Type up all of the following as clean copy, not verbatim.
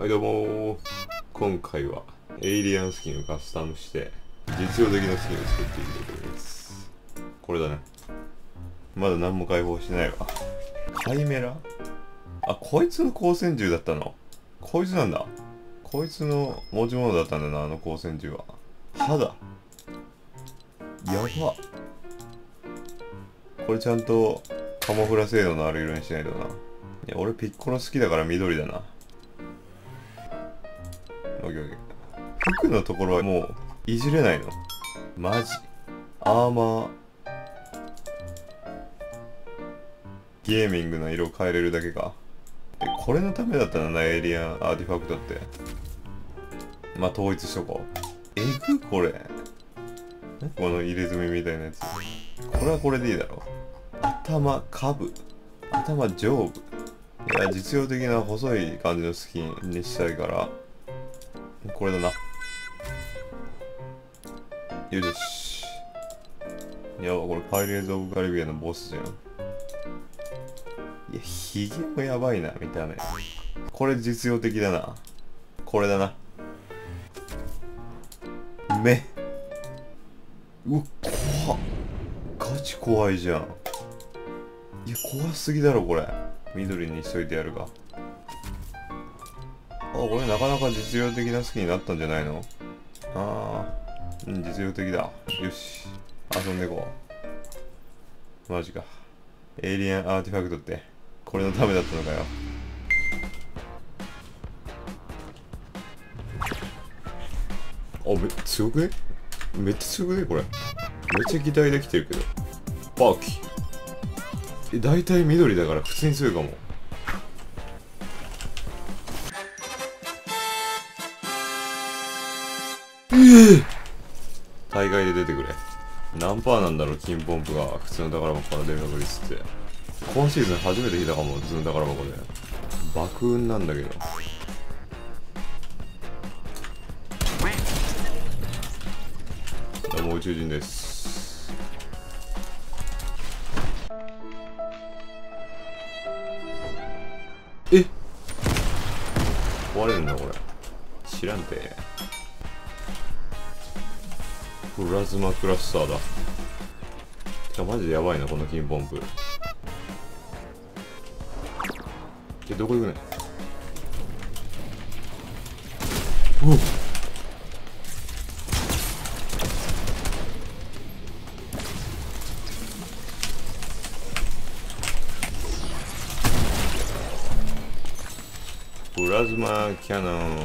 はいどうもー、今回はエイリアンスキンをカスタムして実用的なスキンを作っていくということです。これだね。まだ何も解放してないわ。カイメラ、あ、こいつの光線銃だったの。こいつなんだ。こいつの持ち物だったんだな、あの光線銃は。歯だ。やば。これちゃんとカモフラ精度のある色にしないとな。いや、俺ピッコロ好きだから緑だな。服のところはもういじれないのマジ。アーマー、ゲーミングの色を変えれるだけか。これのためだったな、エイリアンアーティファクトって。まあ統一しとこう。えぐ、これこの入れ墨みたいなやつ、これはこれでいいだろう。頭、下部、頭、上部。いや、実用的な細い感じのスキンにしたいからこれだな。よし。やば、これパイレーツ・オブ・カリビアのボスじゃん。いや、ヒゲもやばいな、見た目。これ実用的だな。これだな。目。うわ、怖っ。ガチ怖いじゃん。いや、怖すぎだろ、これ。緑にしといてやるか。あ、これなかなか実用的なスキンになったんじゃないの。ああ、うん、実用的だ。よし、遊んでこう。マジか。エイリアンアーティファクトってこれのためだったのかよ。あ、強くね？めっちゃ強くねこれ。めっちゃ擬態できてるけど。バーキー。大体緑だから普通に強いかも。大会で出てくれ。何パーなんだろう、金ポンプが普通の宝箱から出る確率って。今シーズン初めて引いたかも、普通の宝箱で。爆運なんだけど。もう宇宙人です。えっ、壊れるんだこれ。知らんて。プラズマクラスターだ。てかマジでやばいなこの金ポンプ。え、どこ行くね。おっ、プラズマキャノン。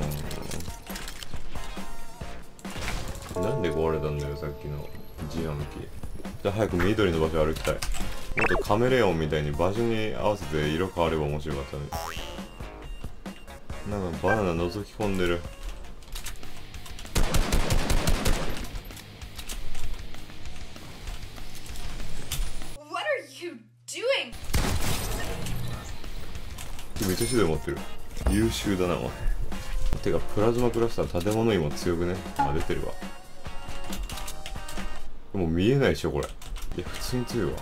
なんで壊れたんだよ、さっきの自販機。じゃあ早く緑の場所歩きたい。もっとカメレオンみたいに場所に合わせて色変われば面白かったね。なんかバナナ覗き込んでる。What are you doing? めっちゃ資料持ってる。優秀だなお前。てかプラズマクラスター、建物にも強くね。あ、出てるわ。もう見えないでしょこれ。いや普通に強いわ。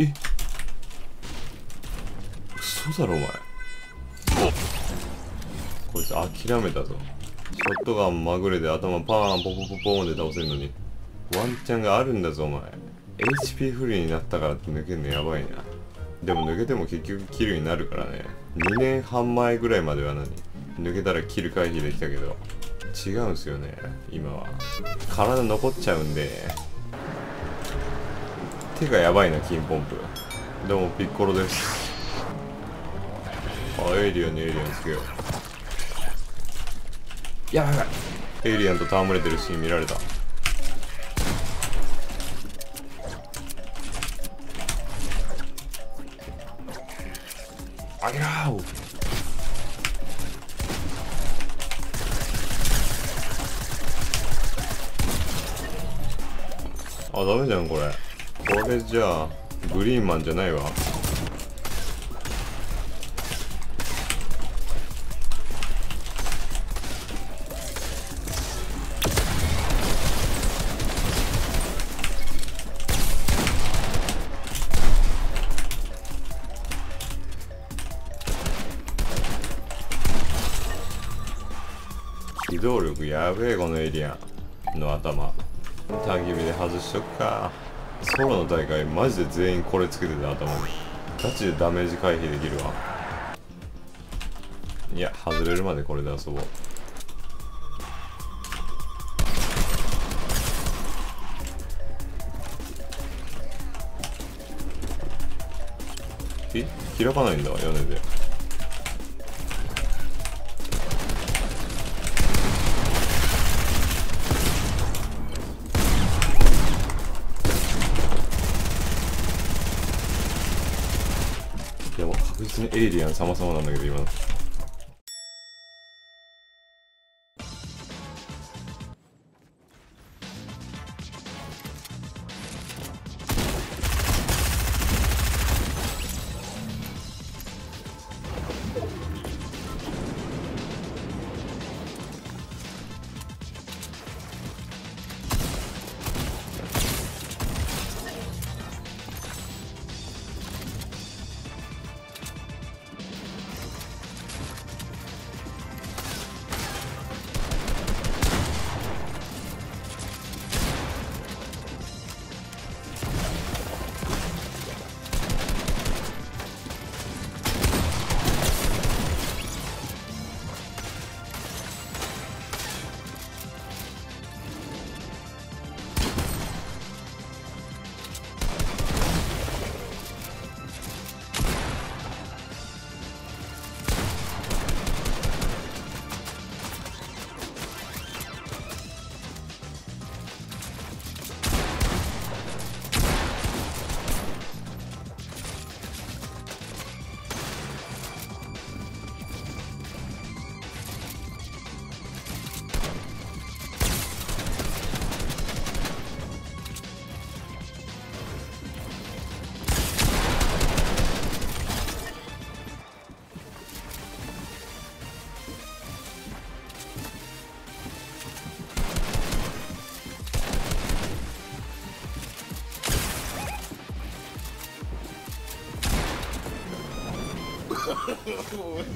えっ、嘘だろお前。こいつ諦めたぞ。ショットガンまぐれで頭パーンポポポポーンで倒せるのにワンチャンがあるんだぞお前。HP フリーになったからって抜けるのやばいな。でも抜けても結局キルになるからね。2年半前ぐらいまでは抜けたらキル回避できたけど、違うんすよね今は。体残っちゃうんで。手がやばいな金ポンプ。どうもピッコロです。あ、エイリアンにエイリアンつけよう。やばい、エイリアンと戯れてるシーン見られた。ありゃー。あ、ダメじゃんこれ。これじゃあグリーンマンじゃないわ。動力やべえ、このエリアの頭。焚き火で外しとくか。空の大会マジで全員これつけてた、頭に。ガチでダメージ回避できるわ。いや、外れるまでこれで遊ぼう。え、開かないんだ、屋根で。いや、もう確実にエイリアン様々なんだけど、今の。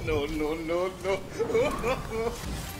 No, no, no, no.